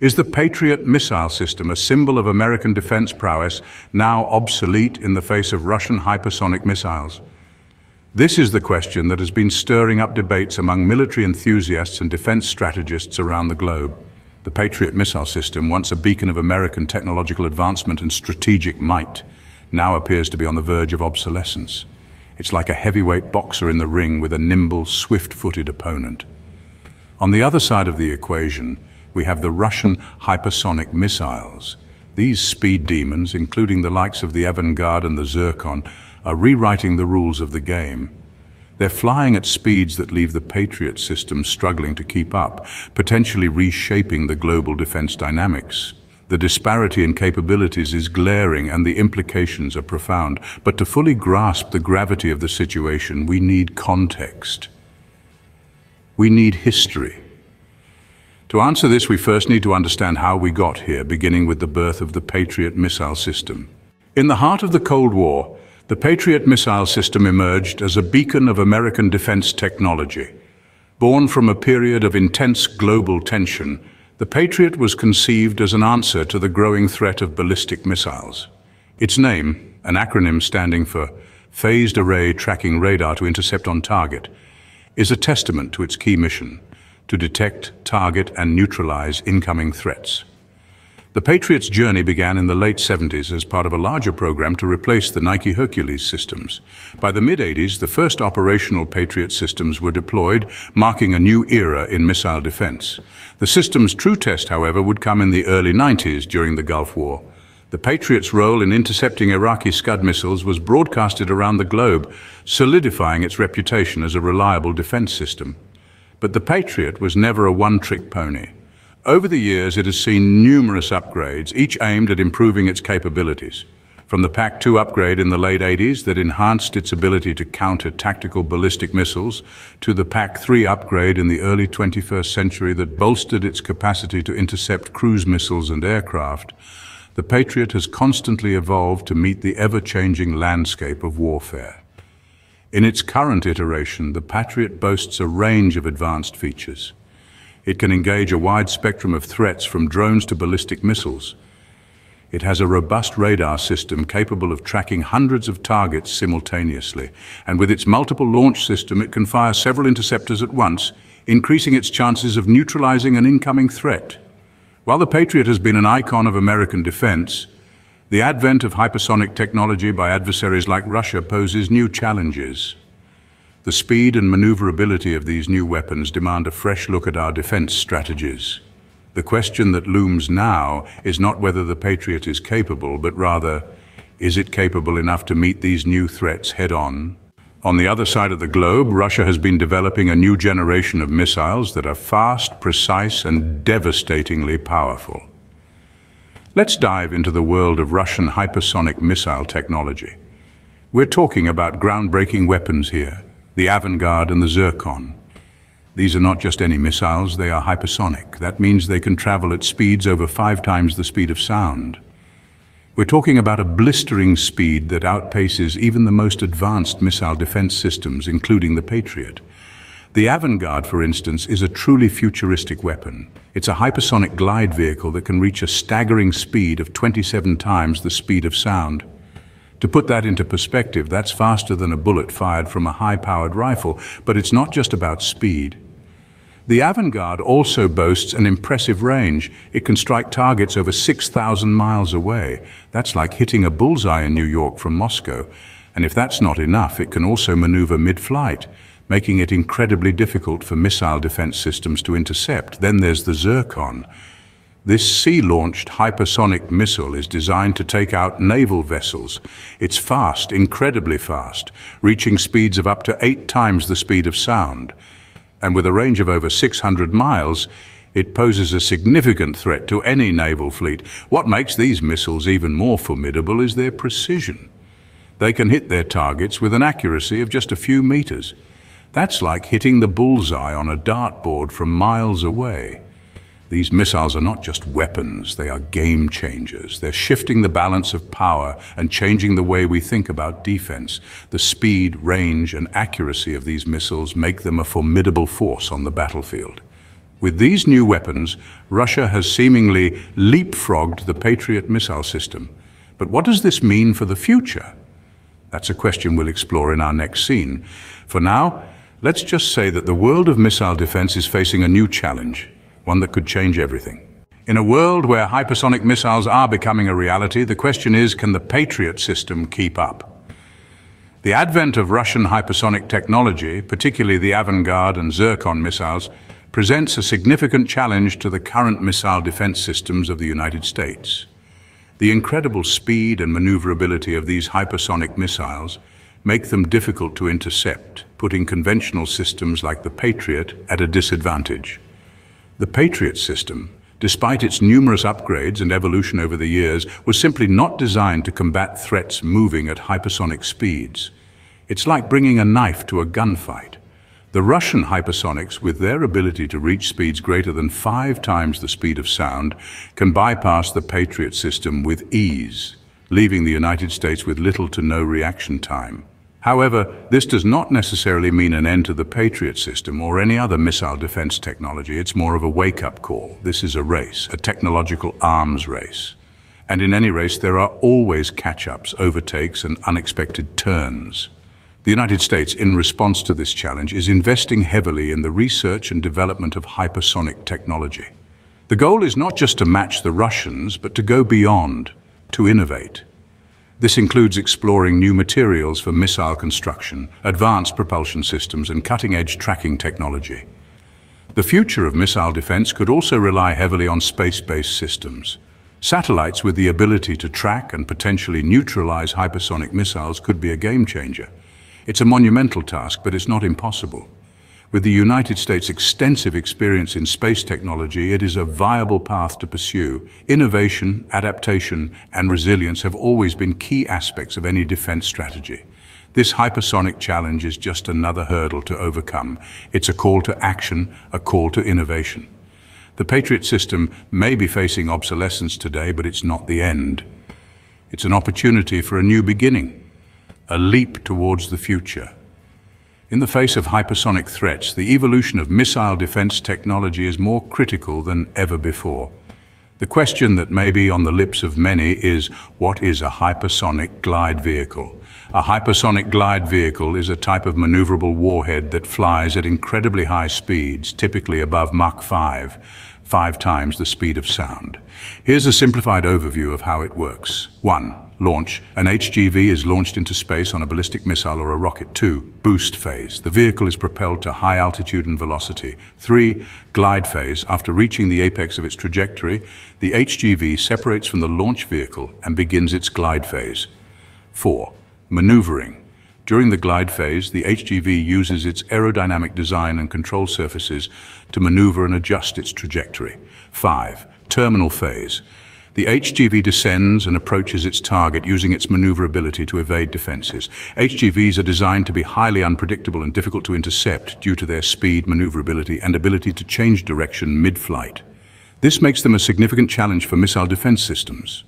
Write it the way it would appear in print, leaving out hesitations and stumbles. Is the Patriot missile system, a symbol of American defense prowess, now obsolete in the face of Russian hypersonic missiles? This is the question that has been stirring up debates among military enthusiasts and defense strategists around the globe. The Patriot missile system, once a beacon of American technological advancement and strategic might, now appears to be on the verge of obsolescence. It's like a heavyweight boxer in the ring with a nimble, swift-footed opponent. On the other side of the equation, we have the Russian hypersonic missiles. These speed demons, including the likes of the Avangard and the Zircon, are rewriting the rules of the game. They're flying at speeds that leave the Patriot system struggling to keep up, potentially reshaping the global defense dynamics. The disparity in capabilities is glaring and the implications are profound. But to fully grasp the gravity of the situation, we need context. We need history. To answer this, we first need to understand how we got here, beginning with the birth of the Patriot missile system. In the heart of the Cold War, the Patriot missile system emerged as a beacon of American defense technology. Born from a period of intense global tension, the Patriot was conceived as an answer to the growing threat of ballistic missiles. Its name, an acronym standing for Phased Array Tracking Radar to Intercept on Target, is a testament to its key mission: to detect, target, and neutralize incoming threats. The Patriot's journey began in the late 70s as part of a larger program to replace the Nike-Hercules systems. By the mid-80s, the first operational Patriot systems were deployed, marking a new era in missile defense. The system's true test, however, would come in the early 90s during the Gulf War. The Patriot's role in intercepting Iraqi Scud missiles was broadcasted around the globe, solidifying its reputation as a reliable defense system. But the Patriot was never a one-trick pony. Over the years, it has seen numerous upgrades, each aimed at improving its capabilities. From the PAC-2 upgrade in the late 80s that enhanced its ability to counter tactical ballistic missiles, to the PAC-3 upgrade in the early 21st century that bolstered its capacity to intercept cruise missiles and aircraft, the Patriot has constantly evolved to meet the ever-changing landscape of warfare. In its current iteration, the Patriot boasts a range of advanced features. It can engage a wide spectrum of threats, from drones to ballistic missiles. It has a robust radar system capable of tracking hundreds of targets simultaneously, and with its multiple launch system, it can fire several interceptors at once, increasing its chances of neutralizing an incoming threat. While the Patriot has been an icon of American defense, the advent of hypersonic technology by adversaries like Russia poses new challenges. The speed and maneuverability of these new weapons demand a fresh look at our defense strategies. The question that looms now is not whether the Patriot is capable, but rather, is it capable enough to meet these new threats head-on? On the other side of the globe, Russia has been developing a new generation of missiles that are fast, precise, and devastatingly powerful. Let's dive into the world of Russian hypersonic missile technology. We're talking about groundbreaking weapons here: the Avangard and the Zircon. These are not just any missiles, they are hypersonic. That means they can travel at speeds over 5 times the speed of sound. We're talking about a blistering speed that outpaces even the most advanced missile defense systems, including the Patriot. The Avangard, for instance, is a truly futuristic weapon. It's a hypersonic glide vehicle that can reach a staggering speed of 27 times the speed of sound. To put that into perspective, that's faster than a bullet fired from a high-powered rifle, but it's not just about speed. The Avangard also boasts an impressive range. It can strike targets over 6,000 miles away. That's like hitting a bullseye in New York from Moscow. And if that's not enough, it can also maneuver mid-flight, making it incredibly difficult for missile defense systems to intercept. Then there's the Zircon. This sea-launched hypersonic missile is designed to take out naval vessels. It's fast, incredibly fast, reaching speeds of up to 8 times the speed of sound. And with a range of over 600 miles, it poses a significant threat to any naval fleet. What makes these missiles even more formidable is their precision. They can hit their targets with an accuracy of just a few meters. That's like hitting the bullseye on a dartboard from miles away. These missiles are not just weapons, they are game changers. They're shifting the balance of power and changing the way we think about defense. The speed, range, and accuracy of these missiles make them a formidable force on the battlefield. With these new weapons, Russia has seemingly leapfrogged the Patriot missile system. But what does this mean for the future? That's a question we'll explore in our next scene. For now, let's just say that the world of missile defense is facing a new challenge, one that could change everything. In a world where hypersonic missiles are becoming a reality, the question is, can the Patriot system keep up? The advent of Russian hypersonic technology, particularly the Avangard and Zircon missiles, presents a significant challenge to the current missile defense systems of the United States. The incredible speed and maneuverability of these hypersonic missiles make them difficult to intercept, putting conventional systems like the Patriot at a disadvantage. The Patriot system, despite its numerous upgrades and evolution over the years, was simply not designed to combat threats moving at hypersonic speeds. It's like bringing a knife to a gunfight. The Russian hypersonics, with their ability to reach speeds greater than 5 times the speed of sound, can bypass the Patriot system with ease, leaving the United States with little to no reaction time. However, this does not necessarily mean an end to the Patriot system or any other missile defense technology. It's more of a wake-up call. This is a race, a technological arms race. And in any race, there are always catch-ups, overtakes, and unexpected turns. The United States, in response to this challenge, is investing heavily in the research and development of hypersonic technology. The goal is not just to match the Russians, but to go beyond, to innovate. This includes exploring new materials for missile construction, advanced propulsion systems, and cutting-edge tracking technology. The future of missile defense could also rely heavily on space-based systems. Satellites with the ability to track and potentially neutralize hypersonic missiles could be a game-changer. It's a monumental task, but it's not impossible. With the United States' extensive experience in space technology, it is a viable path to pursue. Innovation, adaptation, and resilience have always been key aspects of any defense strategy. This hypersonic challenge is just another hurdle to overcome. It's a call to action, a call to innovation. The Patriot system may be facing obsolescence today, but it's not the end. It's an opportunity for a new beginning, a leap towards the future. In the face of hypersonic threats, the evolution of missile defense technology is more critical than ever before. The question that may be on the lips of many is, what is a hypersonic glide vehicle? A hypersonic glide vehicle is a type of maneuverable warhead that flies at incredibly high speeds, typically above Mach 5, 5 times the speed of sound. Here's a simplified overview of how it works. 1. Launch. An HGV is launched into space on a ballistic missile or a rocket. 2. Boost phase. The vehicle is propelled to high altitude and velocity. 3. Glide phase. After reaching the apex of its trajectory, the HGV separates from the launch vehicle and begins its glide phase. 4. Maneuvering. During the glide phase, the HGV uses its aerodynamic design and control surfaces to maneuver and adjust its trajectory. 5. Terminal phase. The HGV descends and approaches its target using its maneuverability to evade defenses. HGVs are designed to be highly unpredictable and difficult to intercept due to their speed, maneuverability, and ability to change direction mid-flight. This makes them a significant challenge for missile defense systems.